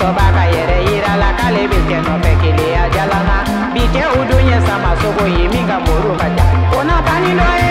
soba ka yere ira la kale biske no pekili ya jalana bite udunye sama sobo yimi ka muru kaja ona pani noe.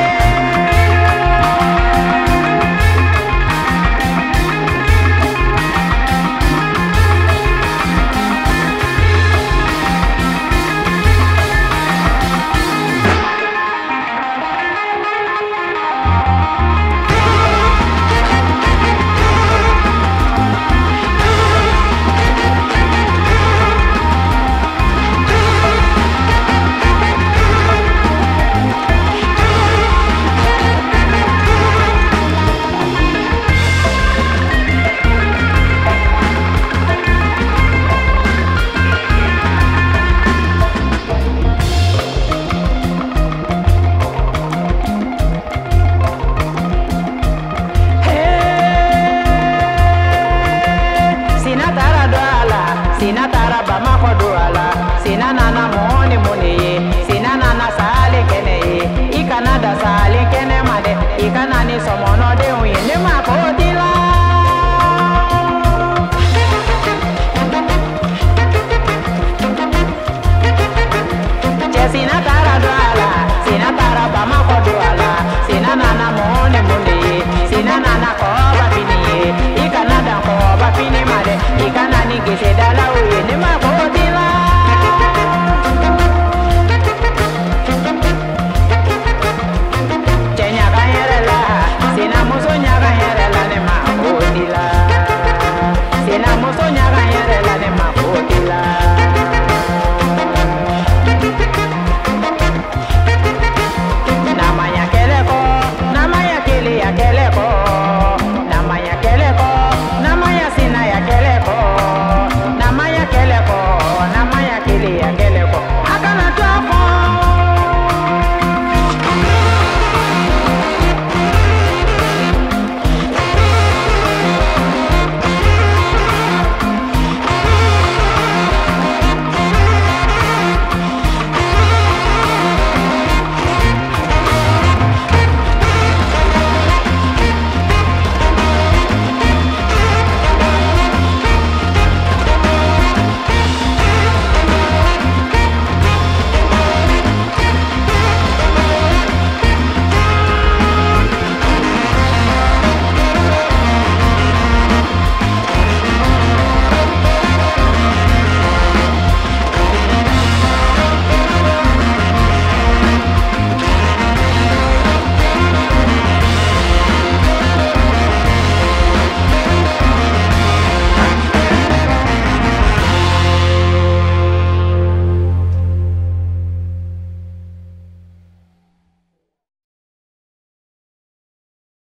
Sinatara